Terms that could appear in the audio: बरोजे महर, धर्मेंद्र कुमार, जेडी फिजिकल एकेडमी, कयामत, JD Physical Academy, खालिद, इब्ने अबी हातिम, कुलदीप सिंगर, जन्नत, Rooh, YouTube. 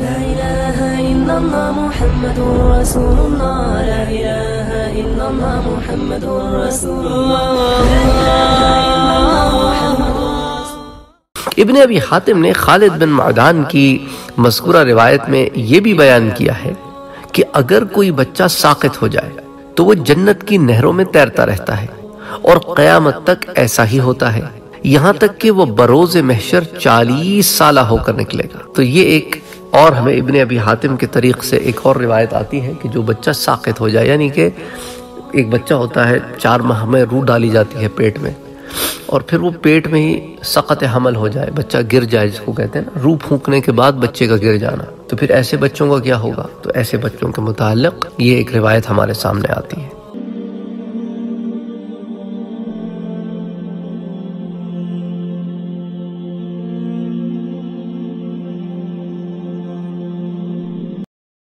ला इलाहा इल्लल्लाह मुहम्मदुर रसूलुल्लाह, ला इलाहा इल्लल्लाह मुहम्मदुर रसूलुल्लाह। इब्ने अबी हातिम ने खालिद बिन मदान की मज़कूरा रिवायत में ये भी बयान किया है कि अगर कोई बच्चा साक़ित हो जाए तो वो जन्नत की नहरों में तैरता रहता है और कयामत तक ऐसा ही होता है, यहाँ तक कि वो बरोजे महर 40 साल होकर निकलेगा। तो ये एक और हमें इब्ने अबी हातिम के तरीक़ से एक और रिवायत आती है कि जो बच्चा साक़ित हो जाए, यानी कि एक बच्चा होता है 4 माह में रूह डाली जाती है पेट में और फिर वो पेट में ही सक़त हमल हो जाए, बच्चा गिर जाए, जिसको कहते हैं रूह फूंकने के बाद बच्चे का गिर जाना, तो फिर ऐसे बच्चों का क्या होगा। तो ऐसे बच्चों के मुताल्लिक़ ये एक रिवायत हमारे सामने आती है।